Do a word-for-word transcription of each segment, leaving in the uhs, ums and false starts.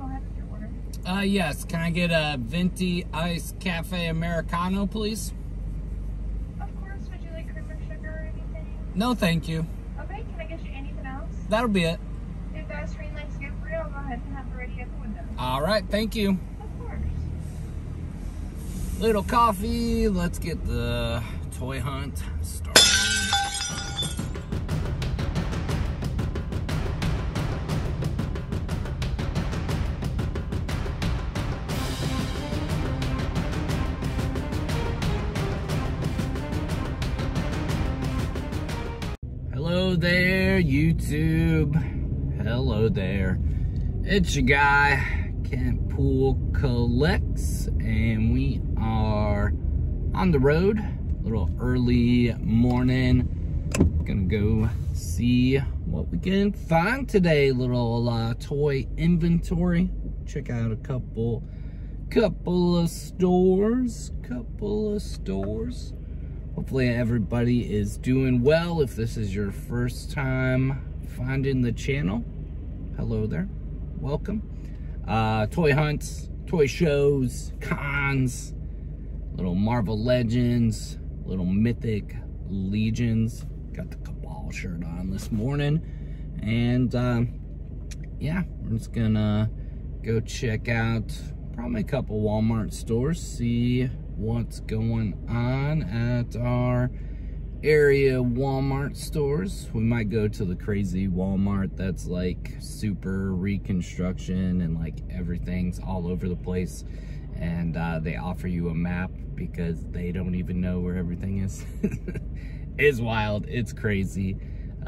Go ahead with your order. Uh, yes. Can I get a venti iced cafe Americano, please? Of course. Would you like cream or sugar or anything? No, thank you. Okay. Can I get you anything else? That'll be it. If that's green light's good for you, I'll go ahead and have it ready at the window. All right. Thank you. Of course. Little coffee. Let's get the toy hunt started. Hello there, YouTube. Hello there. It's your guy, Kent Pool Collects, and we are on the road. A little early morning. Gonna go see what we can find today. Little uh, toy inventory. Check out a couple, couple of stores. Couple of stores. Hopefully everybody is doing well. If this is your first time finding the channel, hello there, welcome. Uh, toy hunts, toy shows, cons, little Marvel Legends, little Mythic Legions. Got the Cabal shirt on this morning. And uh, yeah, we're just gonna go check out probably a couple Walmart stores, see what's going on at our area Walmart stores. We might go to the crazy Walmart that's like super reconstruction and like everything's all over the place, and uh, they offer you a map because they don't even know where everything is. It's wild, it's crazy.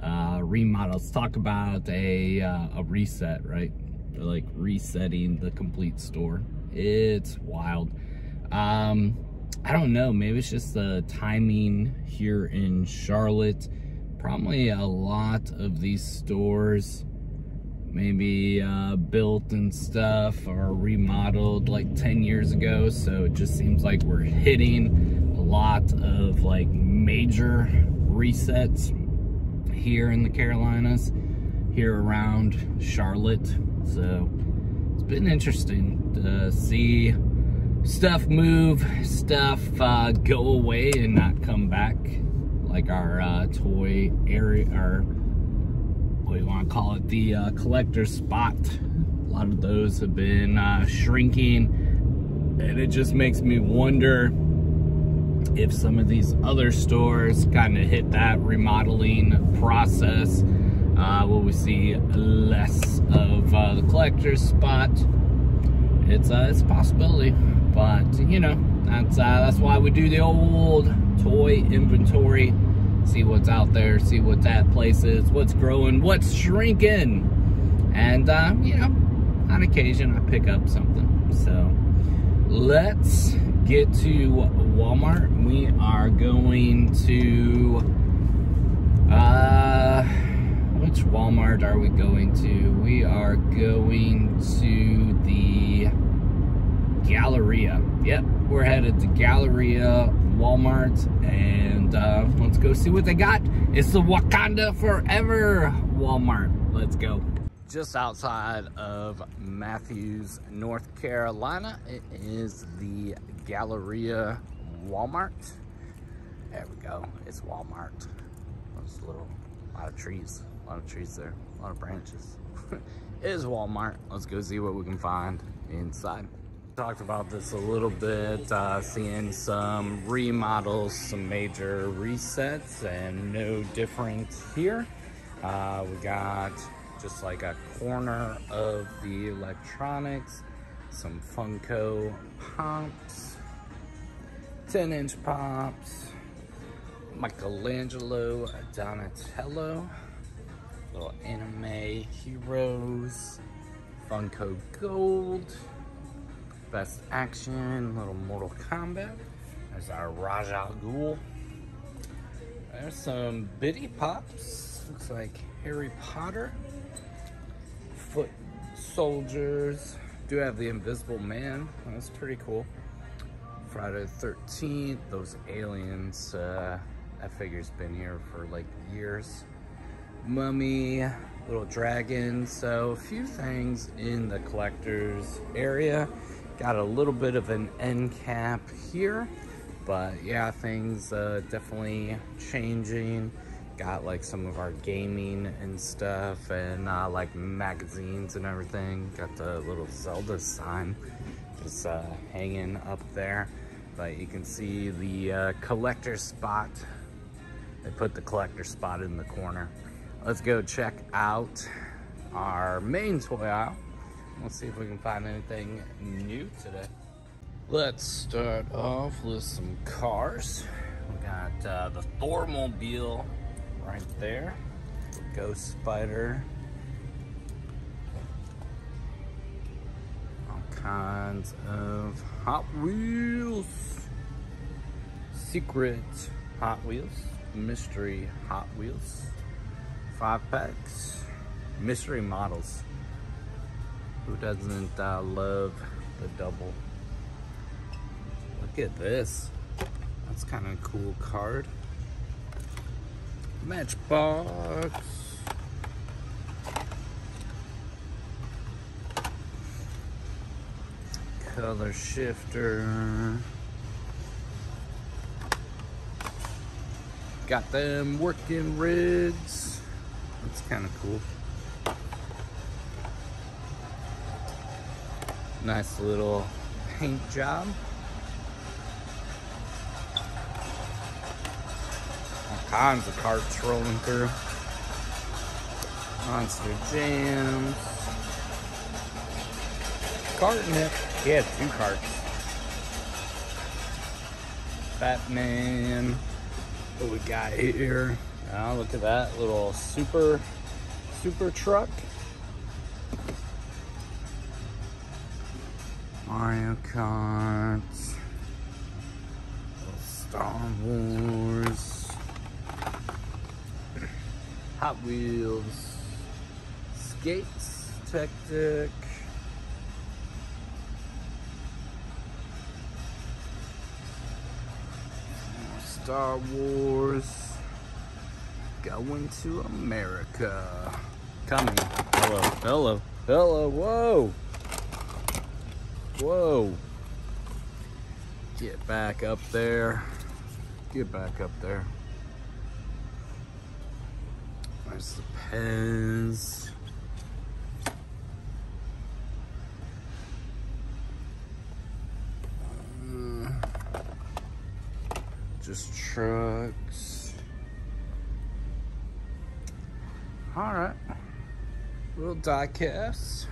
Uh, remodels, talk about a, uh, a reset, right? They're like resetting the complete store. It's wild. Um, I don't know, maybe it's just the timing here in Charlotte. Probably a lot of these stores maybe uh, built and stuff or remodeled like ten years ago. So it just seems like we're hitting a lot of like major resets here in the Carolinas, here around Charlotte. So it's been interesting to see stuff move, stuff uh, go away and not come back, like our uh, toy area, or what do you want to call it, the uh, collector spot. A lot of those have been uh, shrinking, and it just makes me wonder if some of these other stores kind of hit that remodeling process. Uh, will we see less of uh, the collector spot? It's, uh, it's a possibility. But, you know, that's, uh, that's why we do the old toy inventory. See what's out there, see what's at places, what's growing, what's shrinking. And, uh, you know, on occasion I pick up something. So, let's get to Walmart. We are going to, uh, which Walmart are we going to? We are going to the Galleria. Yep, we're headed to Galleria Walmart, and uh, let's go see what they got. It's the Wakanda Forever Walmart. Let's go. Just outside of Matthews, North Carolina, it is the Galleria Walmart. There we go. It's Walmart. There's a little, a lot of trees, a lot of trees there, a lot of branches. It is Walmart. Let's go see what we can find inside. Talked about this a little bit, uh, seeing some remodels, some major resets, and no different here. Uh, we got just like a corner of the electronics, some Funko Pops, ten inch Pops, Michelangelo, Donatello, little anime heroes, Funko Gold, Best Action, little Mortal Kombat. There's our Raja Ghul. There's some Bitty Pops. Looks like Harry Potter. Foot Soldiers. Do have the Invisible Man. That's pretty cool. Friday the thirteenth. Those aliens. Uh, that figure's been here for like years. Mummy. little dragons. So a few things in the collector's area. Got a little bit of an end cap here, but yeah, things uh, definitely changing. Got like some of our gaming and stuff, and uh, like magazines and everything. Got the little Zelda sign just uh, hanging up there, but you can see the uh, collector spot. They put the collector spot in the corner. Let's go check out our main toy aisle. Let's see if we can find anything new today. Let's start off with some cars. We got uh, the Thormobile right there. Ghost Spider. All kinds of Hot Wheels. Secret Hot Wheels. Mystery Hot Wheels. Five packs. Mystery models. Who doesn't uh, love the double? Look at this. That's kind of a cool card. Matchbox. Color shifter. Got them working rigs. That's kind of cool. Nice little paint job. All kinds of carts rolling through. Monster Jams. Cart neck. Yeah, two carts. Batman. What we got here? Oh, look at that little super, super truck. Mario Kart, Star Wars, Hot Wheels, Skates, Tectic, Star Wars, Going to America, Coming, hello, hello, hello, whoa! Whoa, get back up there, get back up there. There's the pens. Uh, just trucks. All right, little die casts.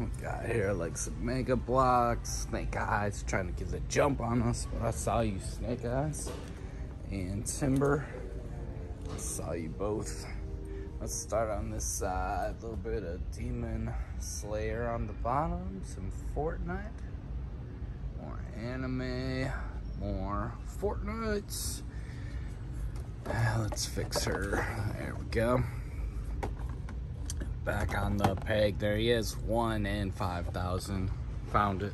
We got here like some mega blocks. Snake Eyes trying to get the jump on us, but I saw you, Snake Eyes. And Timber, I saw you both. Let's start on this side. A little bit of Demon Slayer on the bottom, some Fortnite, more anime, more Fortnite. Uh, let's fix her. There we go. Back on the peg. There he is. One and five thousand. Found it.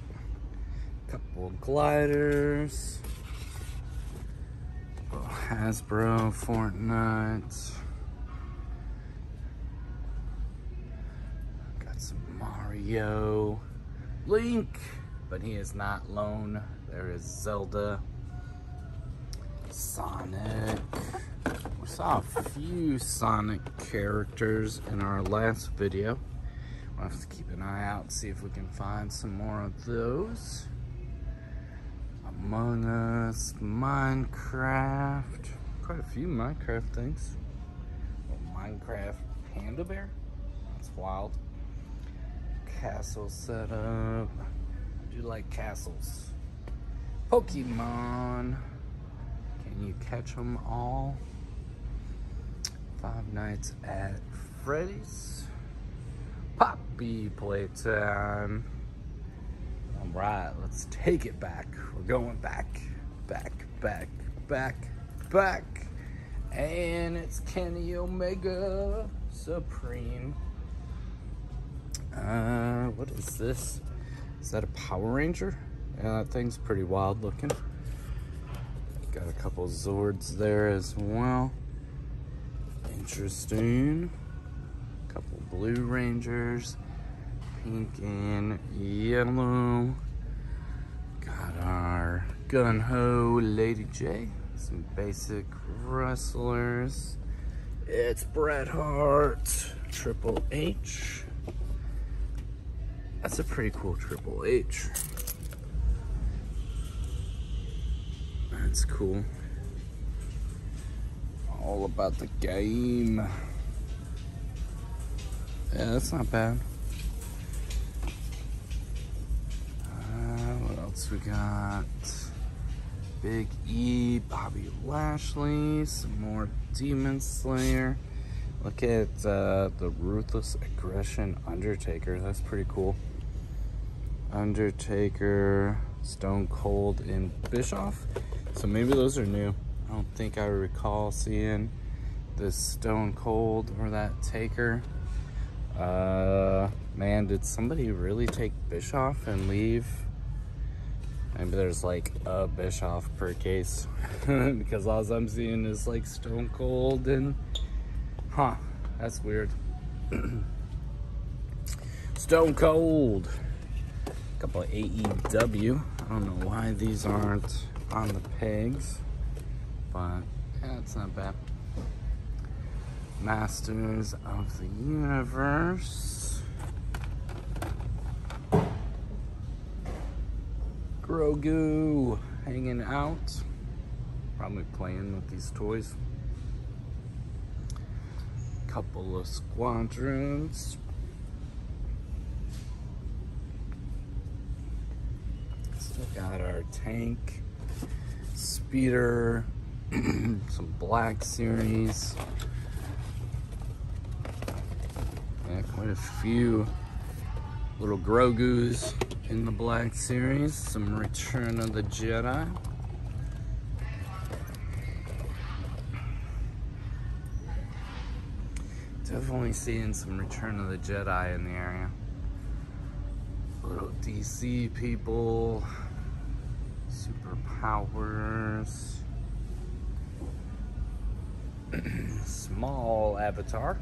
Couple gliders. Little Hasbro, Fortnite. Got some Mario. Link. But he is not alone. There is Zelda. Sonic. We saw a few Sonic characters in our last video. We'll have to keep an eye out, see if we can find some more of those. Among Us, Minecraft. Quite a few Minecraft things. A Minecraft Panda Bear? That's wild. Castle setup. I do like castles. Pokemon. Can you catch them all? Five Nights at Freddy's. Poppy playtime. All right, let's take it back. We're going back, back, back, back, back. And it's Kenny Omega Supreme. Uh, what is this? Is that a Power Ranger? Yeah, that thing's pretty wild looking. Got a couple Zords there as well. Interesting. A couple blue Rangers, pink and yellow. Got our Gun Ho Lady J, some basic wrestlers. It's Bret Hart, Triple H. That's a pretty cool Triple H. That's cool. All about the game. Yeah, that's not bad. Uh, what else we got? Big E, Bobby Lashley, some more Demon Slayer. Look at uh, the Ruthless Aggression Undertaker. That's pretty cool. Undertaker, Stone Cold, and Bischoff. So maybe those are new. I don't think I recall seeing this Stone Cold or that Taker. Uh, man, did somebody really take Bischoff and leave? Maybe there's like a Bischoff per case. Because all I'm seeing is like Stone Cold and... Huh, that's weird. Stone Cold. A couple of A E W. I don't know why these aren't on the pegs. But, yeah, it's not bad. Masters of the Universe. Grogu hanging out. Probably playing with these toys. Couple of squadrons. Still got our tank. Speeder. Some Black Series. Yeah, quite a few little Grogu's in the Black Series. Some Return of the Jedi. Definitely seeing some Return of the Jedi in the area. Little D C people. Superpowers. Small avatar,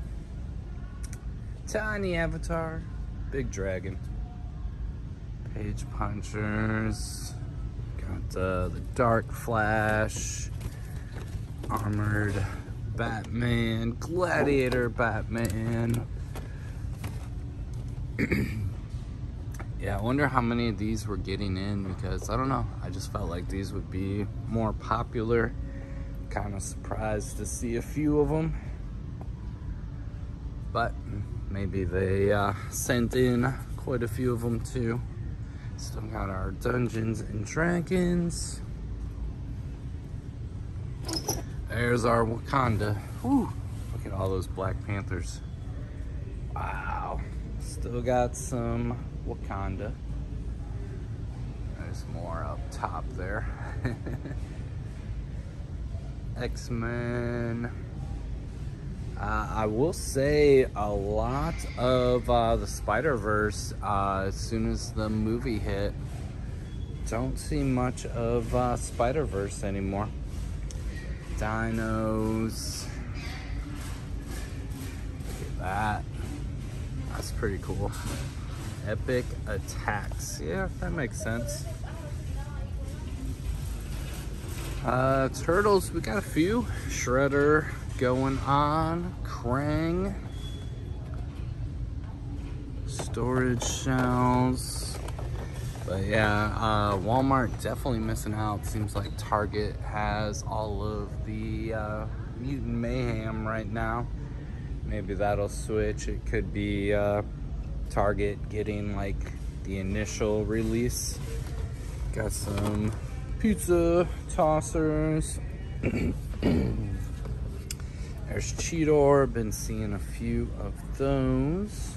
tiny avatar, big dragon, page punchers, got uh, the Dark Flash, armored Batman, gladiator Batman. Yeah, I wonder how many of these were getting in, because I don't know, I just felt like these would be more popular. Kind of surprised to see a few of them, but maybe they uh, sent in quite a few of them too. Still got our Dungeons and Dragons. There's our Wakanda. Whew. Look at all those Black Panthers. Wow. Still got some Wakanda. There's more up top there. X-Men. Uh, I will say a lot of uh, the Spider-Verse, uh, as soon as the movie hit, don't see much of uh, Spider-Verse anymore. Dinos. Look at that. That's pretty cool. Epic attacks. Yeah, that makes sense. Uh, turtles, we got a few. Shredder going on. Krang. Storage shells. But yeah, uh, Walmart definitely missing out. Seems like Target has all of the uh, mutant mayhem right now. Maybe that'll switch. It could be uh, Target getting like the initial release. Got some pizza tossers. There's Cheetor. Been seeing a few of those.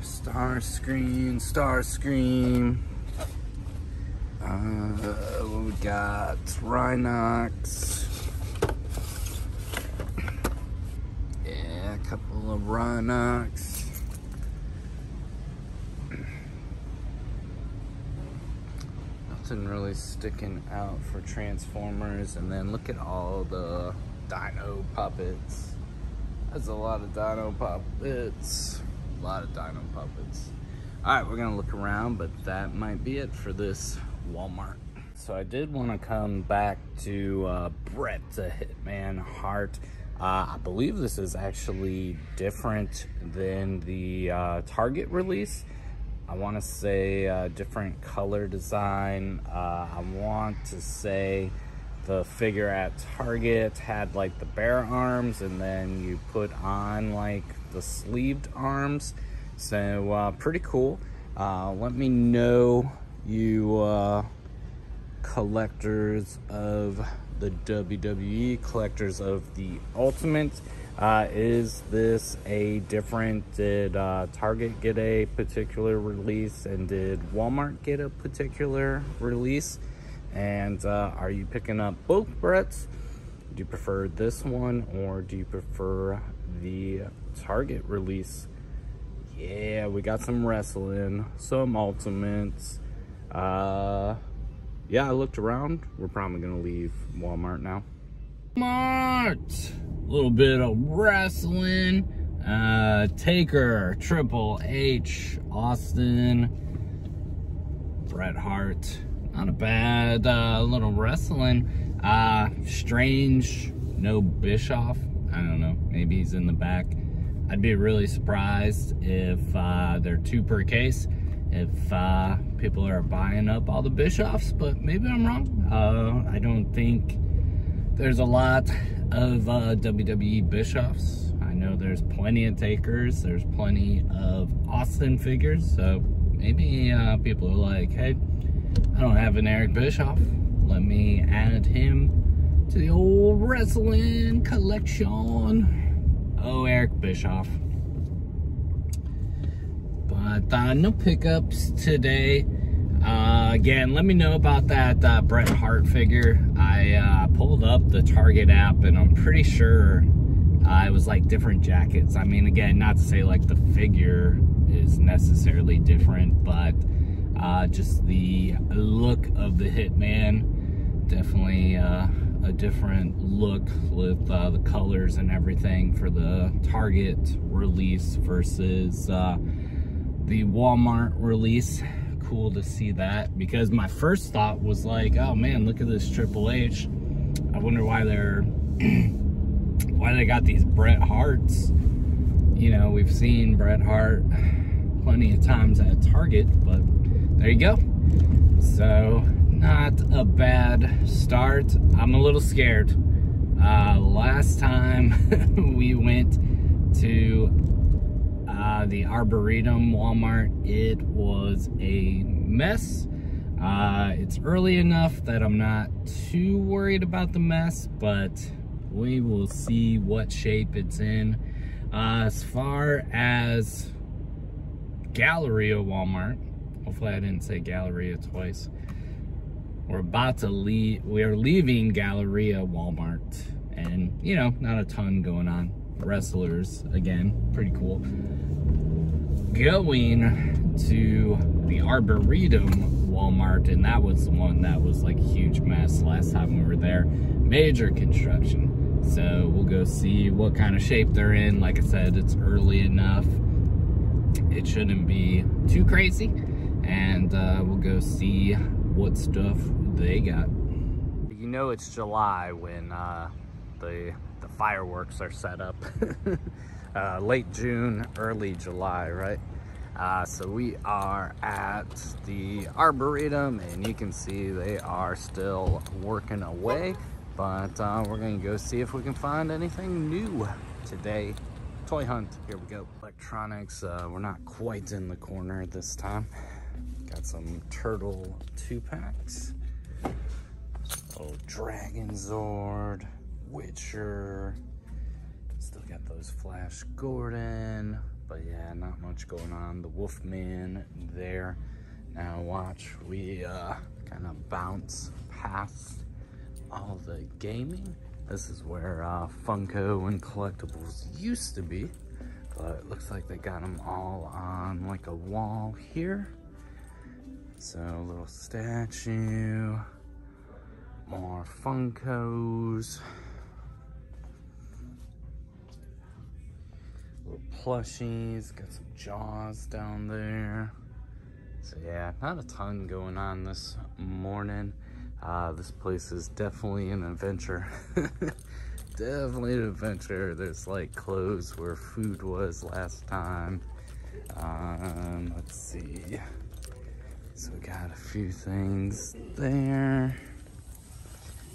Starscream, Starscream. Uh, we got Rhinox. Yeah, a couple of Rhinox. Really sticking out for Transformers, and then look at all the dino puppets. That's a lot of dino puppets. A lot of dino puppets. Alright, we're gonna look around, but that might be it for this Walmart. So I did want to come back to uh, Bret the Hitman Hart. Uh, I believe this is actually different than the uh, Target release. I want to say uh, different color design. Uh, I want to say the figure at Target had like the bare arms, and then you put on like the sleeved arms. So uh, pretty cool. Uh, let me know you uh, collectors of the W W E, collectors of the Ultimate. Uh, is this a different, did uh, Target get a particular release, and did Walmart get a particular release? And uh, are you picking up both Brets? Do you prefer this one, or do you prefer the Target release? Yeah, we got some wrestling, some Ultimates. Uh, yeah, I looked around. We're probably gonna leave Walmart now. Walmart! A little bit of wrestling. Uh, Taker, Triple H, Austin, Bret Hart. Not a bad uh, little wrestling. Uh, strange, no Bischoff. I don't know, maybe he's in the back. I'd be really surprised if uh, they're two per case, if uh, people are buying up all the Bischoffs, but maybe I'm wrong. Uh, I don't think there's a lot of uh, W W E Bischoffs. I know there's plenty of Takers, there's plenty of Austin figures, so maybe uh, people are like, hey, I don't have an Eric Bischoff, let me add him to the old wrestling collection. Oh, Eric Bischoff. But uh, no pickups today. Uh, again, let me know about that uh, Bret Hart figure. I uh, pulled up the Target app, and I'm pretty sure uh, it was like different jackets. I mean, again, not to say like the figure is necessarily different, but uh, just the look of the Hitman, definitely uh, a different look with uh, the colors and everything for the Target release versus uh, the Walmart release. Cool to see that, because my first thought was like, oh man, look at this Triple H, I wonder why they're why they got these Bret Harts. You know, we've seen Bret Hart plenty of times at Target, but there you go. So not a bad start. I'm a little scared. Uh, last time we went to Uh, the Arboretum Walmart, it was a mess. Uh, it's early enough that I'm not too worried about the mess, but we will see what shape it's in. Uh, as far as Galleria Walmart, hopefully I didn't say Galleria twice. We're about to leave, we are leaving Galleria Walmart, and you know, not a ton going on. Wrestlers, again, pretty cool. Going to the Arboretum Walmart, and that was the one that was like a huge mess last time we were there. Major construction. So we'll go see what kind of shape they're in. Like I said, it's early enough. It shouldn't be too crazy. And uh, we'll go see what stuff they got. You know it's July when uh, the... the fireworks are set up. uh, late June, early July, right? Uh, so we are at the Arboretum, and you can see they are still working away, but uh, we're gonna go see if we can find anything new today. Toy hunt, here we go. Electronics, uh, we're not quite in the corner this time. Got some turtle two packs. Oh, Dragon Zord. Witcher, still got those Flash Gordon, but yeah, not much going on. The Wolfman there. Now watch, we uh, kind of bounce past all the gaming. This is where uh, Funko and collectibles used to be, but it looks like they got them all on like a wall here. So a little statue, more Funkos. plushies, got some Jaws down there. So yeah, not a ton going on this morning. Uh, this place is definitely an adventure. Definitely an adventure. There's like clothes where food was last time. Um, let's see. So we got a few things there.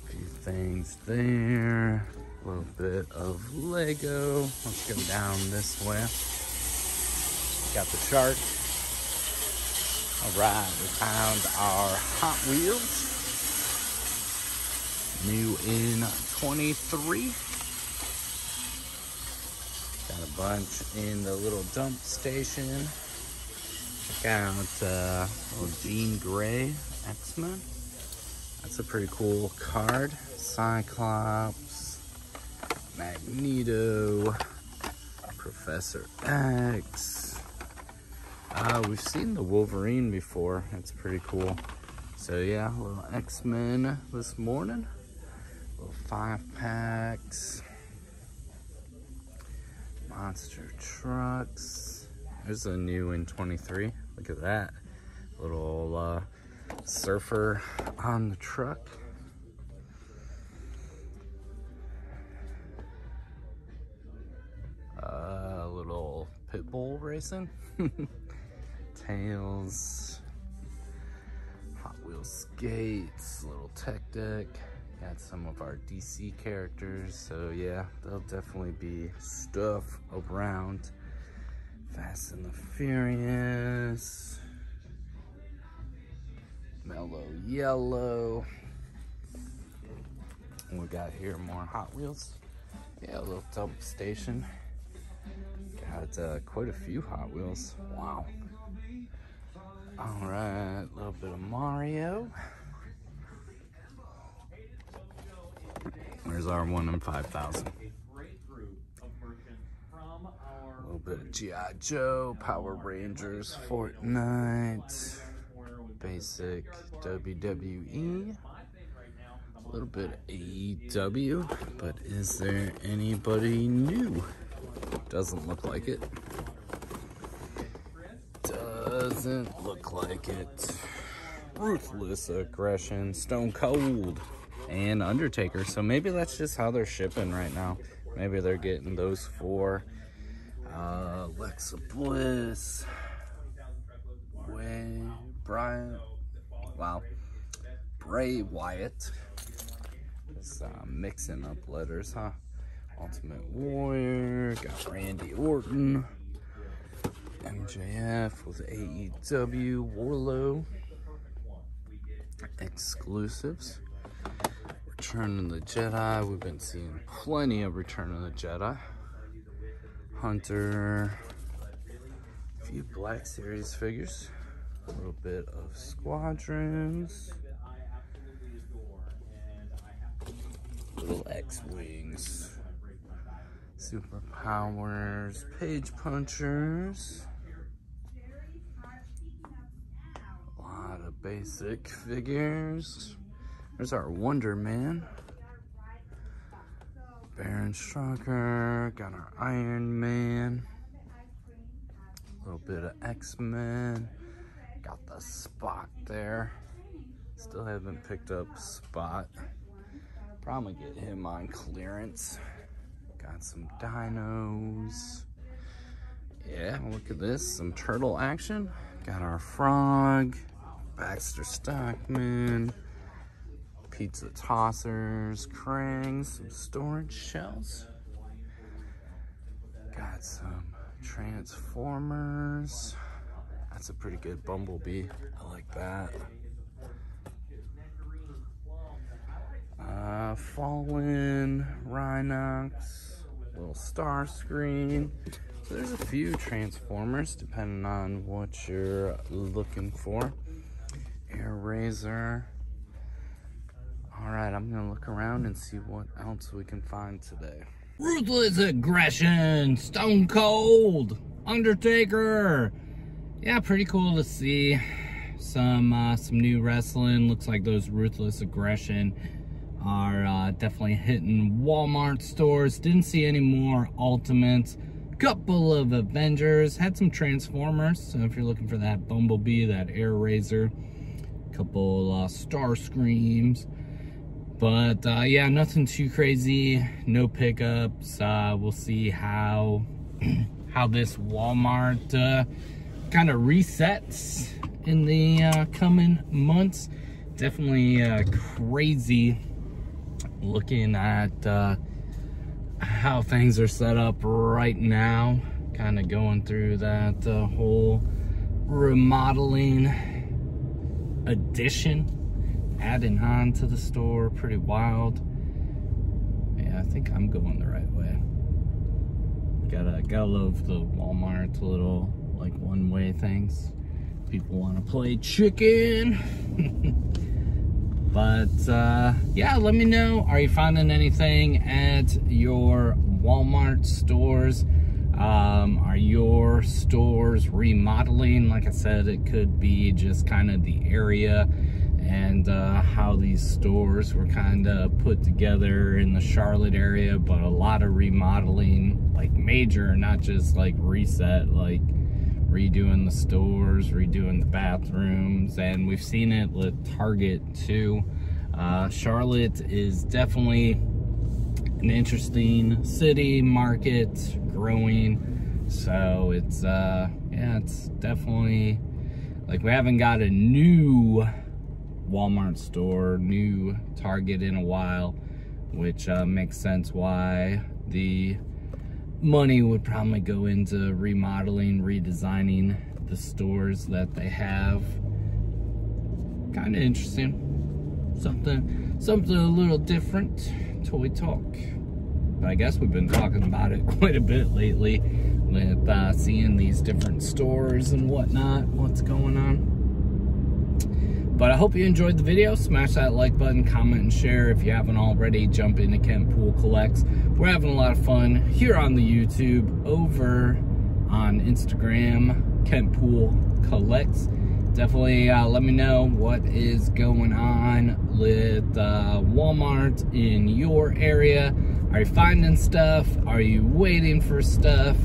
A few things there. A little bit of Lego. Let's go down this way. Got the shark. All right, we found our Hot Wheels. New in twenty-three. Got a bunch in the little dump station. Check out uh, little Jean Grey X-Men. That's a pretty cool card. Cyclops, Magneto, Professor X. Uh, we've seen the Wolverine before. That's pretty cool. So yeah, a little X-Men this morning. Little five packs, monster trucks. There's a new in twenty-three. Look at that little uh, surfer on the truck. A uh, little pit bull racing. Tails, Hot Wheels skates, little tech deck. Got some of our D C characters, so yeah, there'll definitely be stuff around. Fast and the Furious, Mellow Yellow. And we got here more Hot Wheels. Yeah, a little dump station. Got uh, quite a few Hot Wheels. Wow. All right, a little bit of Mario. There's our one in five thousand. A little bit of G I. Joe, Power Rangers, Fortnite, basic W W E, a little bit of A E W, but is there anybody new? Doesn't look like it. Doesn't look like it. Ruthless Aggression, Stone Cold, and Undertaker. So maybe that's just how they're shipping right now. Maybe they're getting those four. Uh, Alexa Bliss, Way, Brian, wow, Bray Wyatt. Just uh, mixing up letters, huh? Ultimate Warrior, got Randy Orton, M J F with A E W, Warlow, exclusives. Return of the Jedi. We've been seeing plenty of Return of the Jedi. Hunter. A few Black Series figures. A little bit of Squadrons. Little X-Wings. Superpowers. Page Punchers. A lot of basic figures. There's our Wonder Man, Baron Strucker, got our Iron Man, a little bit of X-Men, got the Spock there. Still haven't picked up Spock. Probably get him on clearance. Got some Dinos. Yeah, look at this, some turtle action. Got our Frog, Baxter Stockman, pizza tossers, Krang, some storage shells. Got some Transformers. That's a pretty good Bumblebee. I like that. Uh, Fallen, Rhinox, little Starscream. So there's a few Transformers depending on what you're looking for. Air Razor. Alright, I'm gonna look around and see what else we can find today. Ruthless Aggression, Stone Cold, Undertaker. Yeah, pretty cool to see some uh, some new wrestling. Looks like those Ruthless Aggression are uh, definitely hitting Walmart stores. Didn't see any more Ultimates. couple of Avengers, had some Transformers, so if you're looking for that Bumblebee, that Air Razor, couple uh, Starscreams, but uh, yeah, nothing too crazy, no pickups. Uh, we'll see how how this Walmart uh, kind of resets in the uh, coming months. Definitely uh, crazy looking at uh, how things are set up right now, kind of going through that uh, whole remodeling addition, adding on to the store. Pretty wild. Yeah, I think I'm going the right way. Gotta gotta love the Walmart little like one-way things. People want to play chicken. But uh, yeah, let me know, are you finding anything at your Walmart stores? Um, are your stores remodeling? Like I said, it could be just kind of the area and uh, how these stores were kind of put together in the Charlotte area, but a lot of remodeling, like major, not just like reset, like redoing the stores, redoing the bathrooms, and we've seen it with Target too. Uh, Charlotte is definitely an interesting city, market, growing, so it's uh, yeah, it's definitely like we haven't got a new Walmart store, new Target in a while, which uh, makes sense why the money would probably go into remodeling, redesigning the stores that they have. Kind of interesting, something something a little different. Toy talk, but I guess we've been talking about it quite a bit lately with uh, seeing these different stores and whatnot, what's going on. But I hope you enjoyed the video. Smash that like button, comment and share if you haven't already. Jump into Kent Pool Collects. We're having a lot of fun here on the YouTube, over on Instagram, Kent Pool Collects. Definitely uh, let me know what is going on with uh, Walmart in your area. Are you finding stuff? Are you waiting for stuff?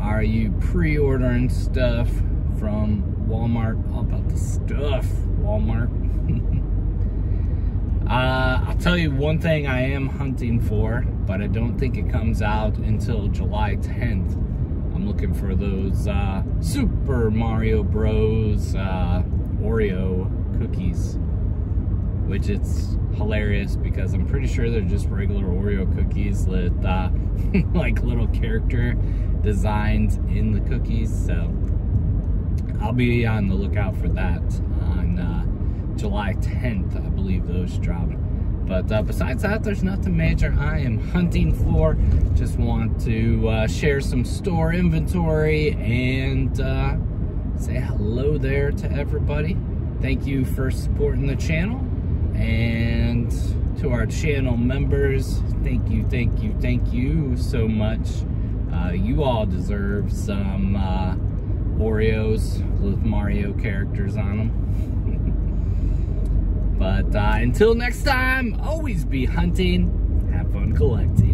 Are you pre-ordering stuff from Walmart? All about the stuff, Walmart. Uh, I'll tell you one thing I am hunting for, but I don't think it comes out until July tenth. I'm looking for those uh, Super Mario Bros. Uh, Oreo cookies, which it's hilarious because I'm pretty sure they're just regular Oreo cookies with uh, like little character designs in the cookies. So I'll be on the lookout for that on uh, July tenth, I believe those dropped. But uh, besides that, there's nothing major I am hunting for. Just want to uh, share some store inventory and uh, say hello there to everybody. Thank you for supporting the channel. And to our channel members, thank you, thank you, thank you so much. Uh, you all deserve some uh, Oreos with Mario characters on them. But uh, until next time, always be hunting, have fun collecting.